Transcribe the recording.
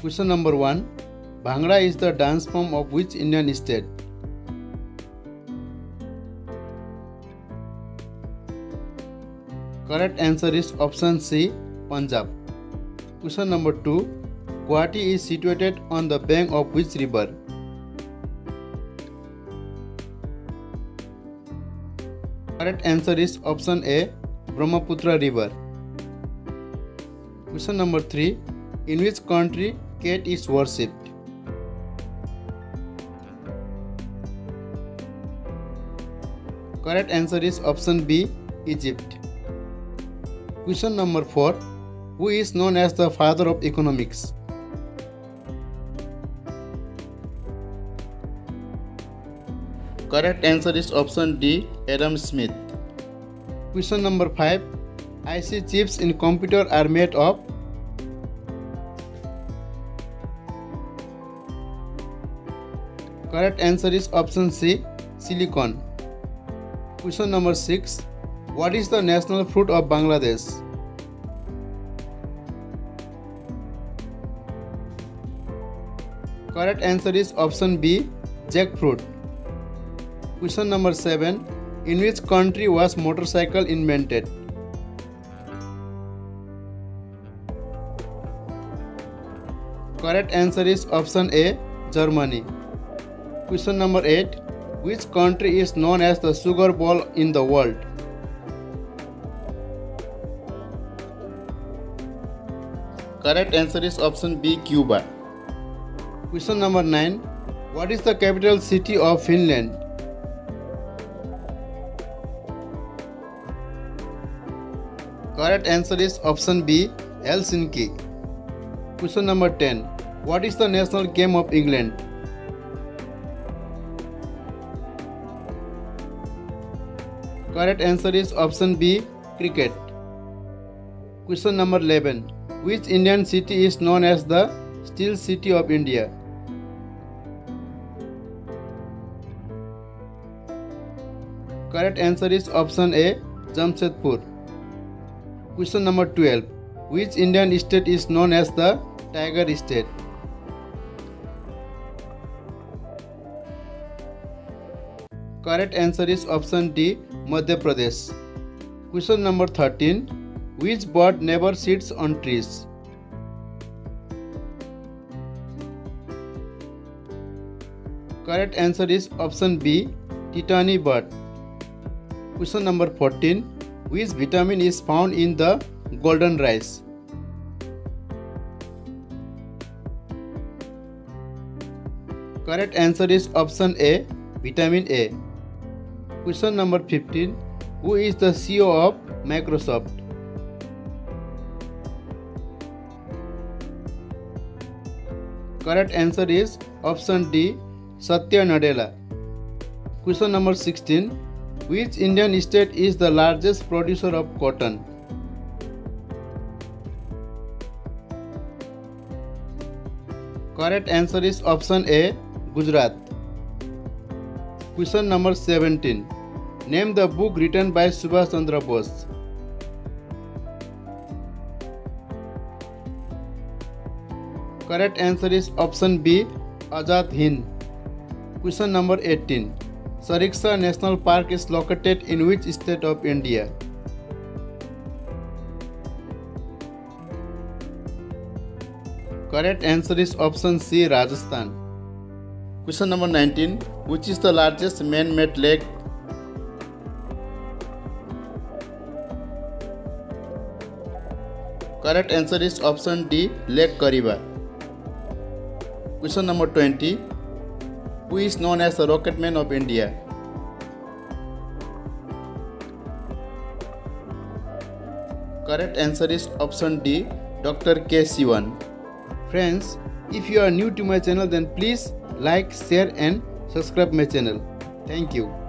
Question number 1. Bhangra is the dance form of which Indian state? Correct answer is option C, Punjab. Question number 2. Guwahati is situated on the bank of which river? Correct answer is option A, Brahmaputra river. Question number 3. In which country cat is worshipped? Correct answer is option B, Egypt. Question number 4. Who is known as the father of economics? Correct answer is option D, Adam Smith. Question number 5. IC chips in computer are made of? Correct answer is option C, Silicon. Question number 6. What is the national fruit of Bangladesh? Correct answer is option B, jackfruit. Question number 7. In which country was motorcycle invented? Correct answer is option A, Germany. Question number 8. Which country is known as the sugar bowl in the world? Correct answer is option B, Cuba. Question number 9. What is the capital city of Finland? Correct answer is option B, Helsinki. Question number 10. What is the national game of England? Correct answer is option B, cricket. Question number 11. Which Indian city is known as the Steel City of India? Correct answer is option A, Jamshedpur. Question number 12. Which Indian state is known as the Tiger State? Correct answer is option D, Madhya Pradesh. Question number 13. Which bird never sits on trees? Correct answer is option B, Titani bird. Question number 14. Which vitamin is found in the golden rice? Correct answer is option A, vitamin A. Question number 15. Who is the CEO of Microsoft? Correct answer is option D, Satya Nadella. Question number 16. Which Indian state is the largest producer of cotton? Correct answer is option A, Gujarat. Question number 17. Name the book written by Subhas Chandra Bose. Correct answer is option B, Azad Hind. Question number 18. Sariska National Park is located in which state of India? Correct answer is option C, Rajasthan. Question number 19. Which is the largest man-made lake? Correct answer is option D, Lake Kariba. Question number 20. Who is known as the Rocket Man of India? Correct answer is option D, Dr. K. Sivan. Friends, if you are new to my channel, then please like, share and subscribe my channel. Thank you.